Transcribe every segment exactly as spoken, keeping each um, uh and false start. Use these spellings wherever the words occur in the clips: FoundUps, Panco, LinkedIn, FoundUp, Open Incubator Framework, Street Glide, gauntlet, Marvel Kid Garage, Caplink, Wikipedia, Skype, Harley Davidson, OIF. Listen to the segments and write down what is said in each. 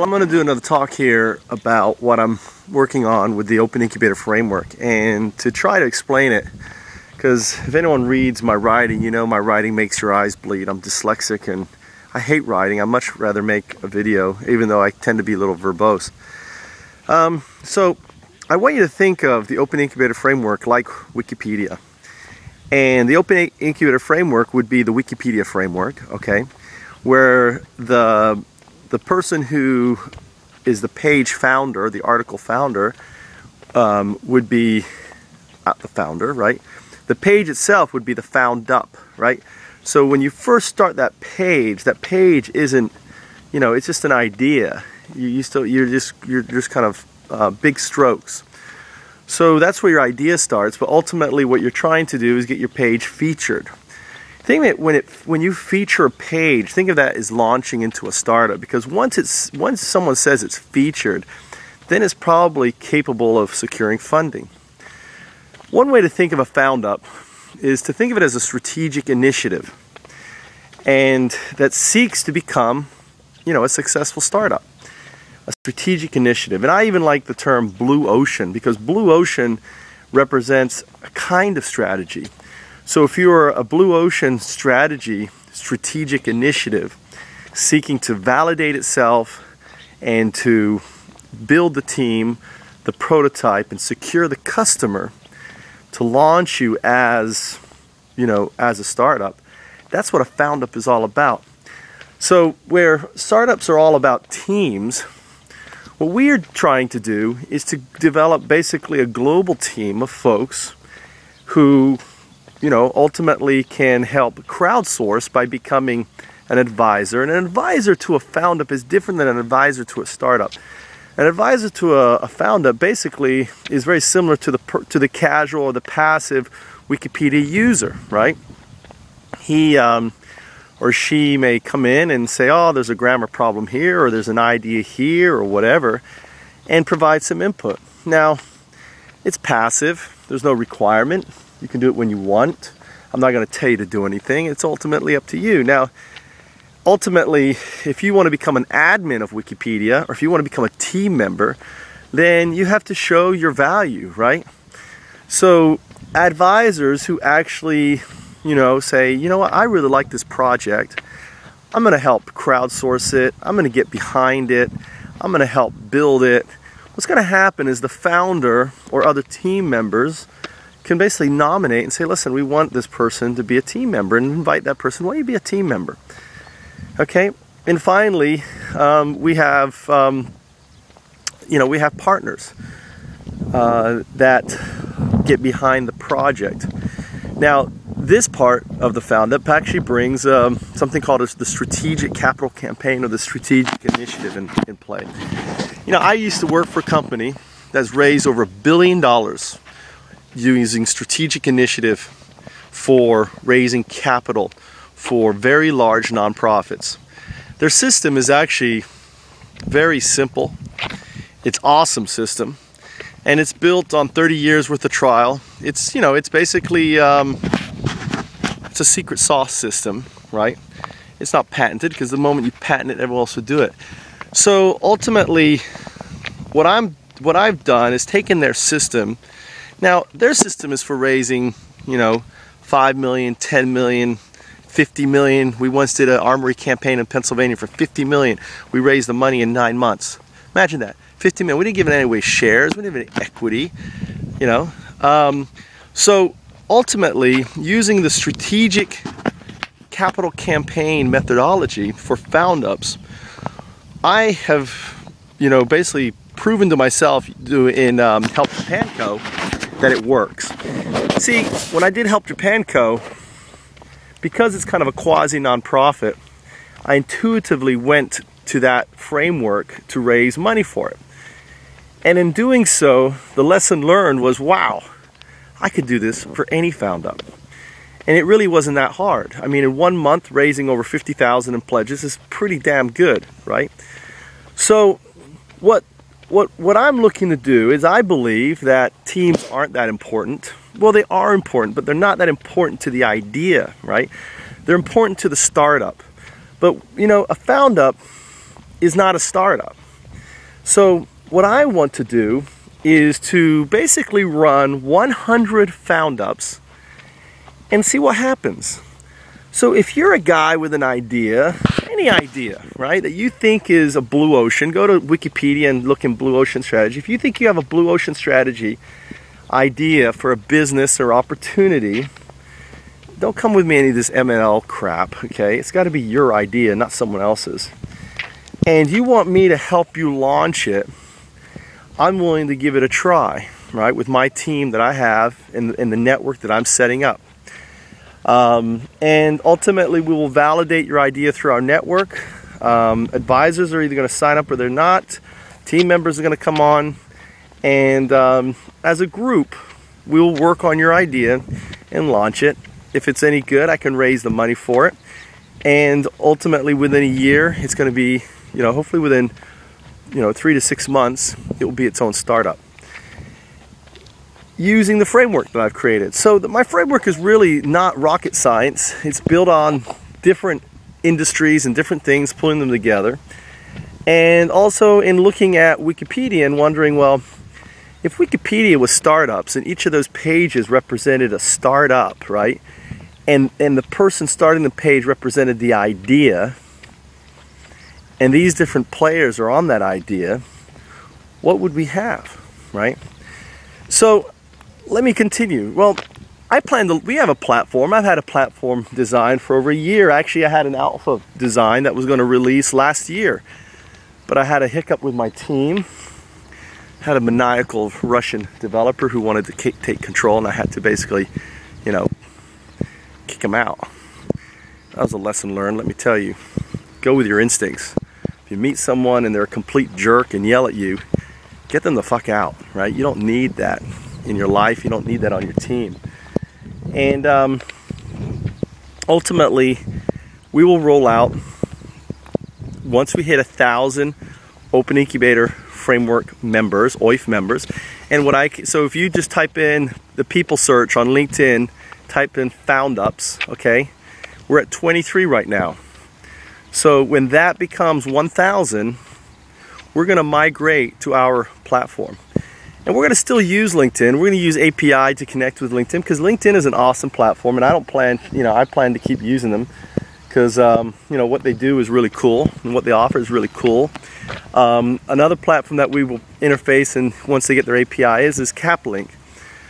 Well, I'm going to do another talk here about what I'm working on with the Open Incubator Framework, and to try to explain it, because if anyone reads my writing, you know my writing makes your eyes bleed. I'm dyslexic and I hate writing. I'd much rather make a video, even though I tend to be a little verbose. Um, so I want you to think of the Open Incubator Framework like Wikipedia. And the Open Incubator Framework would be the Wikipedia framework, okay, where the the person who is the page founder, the article founder, um, would be uh, the founder, right? The page itself would be the found up, right? So when you first start that page, that page isn't, you know, it's just an idea. You, you still, you're just, you're just kind of uh, big strokes. So that's where your idea starts, but ultimately what you're trying to do is get your page featured. Think that when it when you feature a page, think of that as launching into a startup, because once it's once someone says it's featured, then it's probably capable of securing funding. One way to think of a FoundUp is to think of it as a strategic initiative, and that seeks to become, you know, a successful startup. A strategic initiative. And I even like the term blue ocean, because blue ocean represents a kind of strategy. So if you're a blue ocean strategy, strategic initiative, seeking to validate itself and to build the team, the prototype, and secure the customer to launch you as, you know, as a startup, that's what a FoundUp is all about. So where startups are all about teams, what we're trying to do is to develop basically a global team of folks who, you know, ultimately can help crowdsource by becoming an advisor. And an advisor to a FoundUp is different than an advisor to a startup. An advisor to a, a FoundUp basically is very similar to the per, to the casual or the passive Wikipedia user, right? He um, or she may come in and say, oh, there's a grammar problem here, or there's an idea here, or whatever, and provide some input. Now, it's passive. There's no requirement. You can do it when you want. I'm not going to tell you to do anything. It's ultimately up to you. Now, ultimately, if you want to become an admin of Wikipedia, or if you want to become a team member, then you have to show your value, right? So advisors who actually, you know, say, you know what, I really like this project. I'm going to help crowdsource it. I'm going to get behind it. I'm going to help build it. What's going to happen is the founder or other team members can basically nominate and say, listen, we want this person to be a team member, and invite that person, why don't you be a team member? Okay, and finally, um, we have, um, you know, we have partners uh, that get behind the project. Now, this part of the FoundUp actually brings um, something called the strategic capital campaign, or the strategic initiative in, in play. You know, I used to work for a company that's raised over a billion dollars using strategic initiative for raising capital for very large nonprofits. Their system is actually very simple. It's an awesome system, and it's built on thirty years worth of trial. It's, you know, it's basically um, it's a secret sauce system, right? It's not patented, because the moment you patent it, everyone else would do it. So ultimately, what I'm what I've done is taken their system. Now, their system is for raising, you know, five million, ten million, fifty million. We once did an armory campaign in Pennsylvania for fifty million. We raised the money in nine months. Imagine that, fifty million. We didn't give it any way shares. We didn't give it any equity, you know. Um, so ultimately, using the strategic capital campaign methodology for FoundUps, I have, you know, basically proven to myself in um, Help Panco that it works. See, when I did Help Japan Co, because it's kind of a quasi-nonprofit, I intuitively went to that framework to raise money for it. And in doing so, the lesson learned was, wow, I could do this for any FoundUp. And it really wasn't that hard. I mean, in one month, raising over fifty thousand in pledges is pretty damn good, right? So what What, what I'm looking to do is, I believe that teams aren't that important. Well, they are important, but they're not that important to the idea, right? They're important to the startup. But, you know, a FoundUp is not a startup. So what I want to do is to basically run one hundred FoundUps and see what happens. So if you're a guy with an idea, any idea, right, that you think is a blue ocean, go to Wikipedia and look in blue ocean strategy. If you think you have a blue ocean strategy idea for a business or opportunity, don't come with me any of this M L crap, okay? It's got to be your idea, not someone else's. And you want me to help you launch it, I'm willing to give it a try, right, with my team that I have and, and the network that I'm setting up. Um, and ultimately, we will validate your idea through our network. Um, advisors are either going to sign up or they're not. Team members are going to come on. And um, as a group, we'll work on your idea and launch it. If it's any good, I can raise the money for it. And ultimately, within a year, it's going to be, you know, hopefully within, you know, three to six months, it will be its own startup, using the framework that I've created. So the, my framework is really not rocket science. It's built on different industries and different things, pulling them together. And also in looking at Wikipedia and wondering, well, if Wikipedia was startups and each of those pages represented a startup, right? And, and the person starting the page represented the idea, and these different players are on that idea, what would we have, right? So let me continue. Well, I plan to, we have a platform. I've had a platform designed for over a year. Actually, I had an alpha design that was going to release last year, but I had a hiccup with my team. I had a maniacal Russian developer who wanted to kick, take control, and I had to basically, you know, kick him out. That was a lesson learned, let me tell you. Go with your instincts. If you meet someone and they're a complete jerk and yell at you, get them the fuck out, right? You don't need that in your life. You don't need that on your team. And um, ultimately, we will roll out, once we hit a thousand Open Incubator Framework members, O I F members. And what I, so if you just type in the people search on LinkedIn, type in FoundUps, okay? We're at twenty-three right now. So when that becomes one thousand, we're going to migrate to our platform. And we're going to still use LinkedIn. We're going to use A P I to connect with LinkedIn, because LinkedIn is an awesome platform, and I don't plan, you know, I plan to keep using them because, um, you know, what they do is really cool and what they offer is really cool. Um, another platform that we will interface and once they get their A P I is, is Caplink.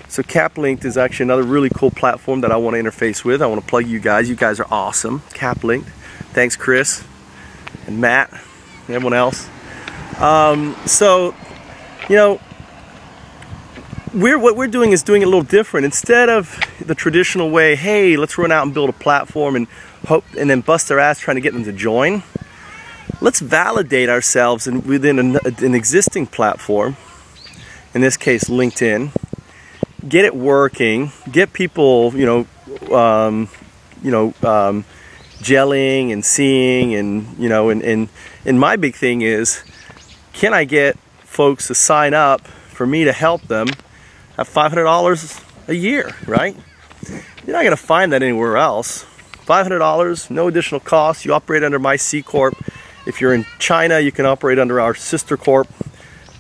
So Caplink is actually another really cool platform that I want to interface with. I want to plug you guys. You guys are awesome. Caplink. Thanks, Chris and Matt and everyone else. Um, so, you know, we're, what we're doing is doing it a little different. Instead of the traditional way, hey, let's run out and build a platform and hope, and then bust their ass trying to get them to join, let's validate ourselves in, within an, an existing platform, in this case, LinkedIn, get it working, get people, you know, um, you know, um, gelling and seeing, and, you know, and, and, and my big thing is, can I get folks to sign up for me to help them at five hundred dollars a year, right? You're not going to find that anywhere else. five hundred dollars, no additional cost. You operate under my C Corp. If you're in China, you can operate under our sister corp,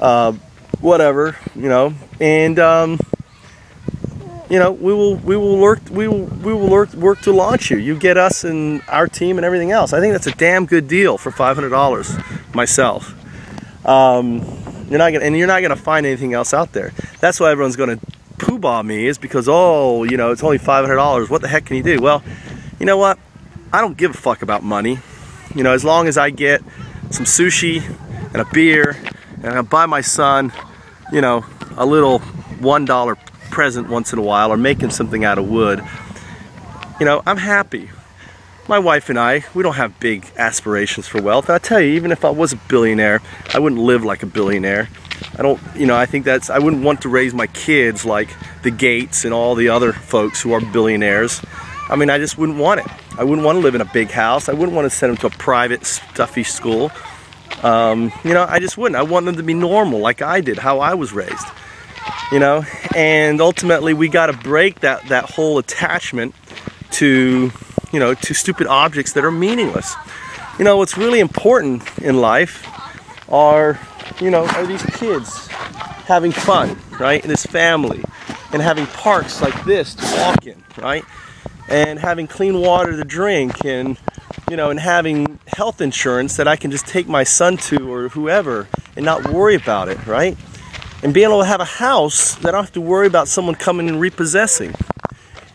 uh, whatever, you know. And, um, you know, we will, we will, work, we will, we will work, work to launch you. You get us and our team and everything else. I think that's a damn good deal for five hundred dollars myself. Um, you're not gonna, and you're not gonna find anything else out there. That's why everyone's gonna poo-bah me, is because, oh, you know, it's only five hundred dollars. What the heck can you do? Well, you know what? I don't give a fuck about money. You know, as long as I get some sushi and a beer and I buy my son, you know, a little one dollar present once in a while, or making something out of wood, you know, I'm happy. My wife and I, we don't have big aspirations for wealth. And I tell you, even if I was a billionaire, I wouldn't live like a billionaire. I don't, you know, I think that's, I wouldn't want to raise my kids like the Gates and all the other folks who are billionaires. I mean, I just wouldn't want it. I wouldn't want to live in a big house. I wouldn't want to send them to a private, stuffy school. Um, you know, I just wouldn't. I want them to be normal, like I did, how I was raised. You know, and ultimately we got to break that, that whole attachment to, you know, to stupid objects that are meaningless. You know, what's really important in life are you know, are these kids having fun, right? And this family, and having parks like this to walk in, right? And having clean water to drink, and, you know, and having health insurance that I can just take my son to or whoever and not worry about it, right? And being able to have a house that I don't have to worry about someone coming and repossessing.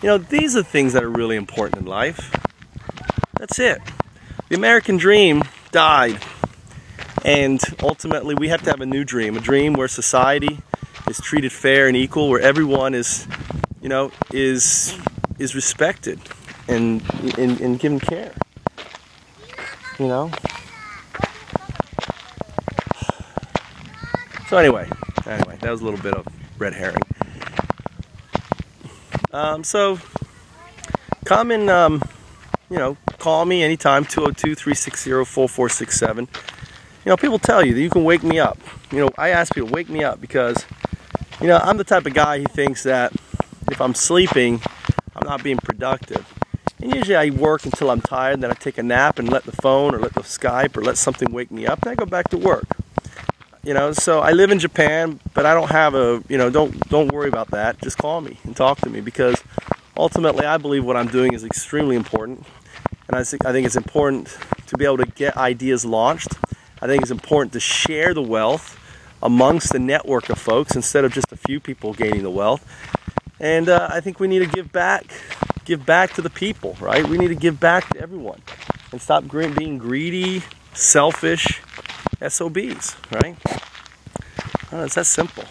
You know, these are things that are really important in life. That's it. The American dream died. And ultimately, we have to have a new dream, a dream where society is treated fair and equal, where everyone is, you know, is is respected and, and, and given care, you know? So anyway, anyway, that was a little bit of red herring. Um, so come and, um, you know, call me anytime, two oh two, three six zero, four four six seven. You know, people tell you that you can wake me up. You know, I ask people, wake me up, because, you know, I'm the type of guy who thinks that if I'm sleeping, I'm not being productive. And usually I work until I'm tired, and then I take a nap and let the phone or let the Skype or let something wake me up, and I go back to work. You know, so I live in Japan, but I don't have a, you know, don't don't worry about that. Just call me and talk to me, because ultimately I believe what I'm doing is extremely important. And I think I think it's important to be able to get ideas launched. I think it's important to share the wealth amongst the network of folks instead of just a few people gaining the wealth. And uh, I think we need to give back, give back to the people, right? We need to give back to everyone and stop being greedy, selfish S O Bs, right? I don't know, it's that simple.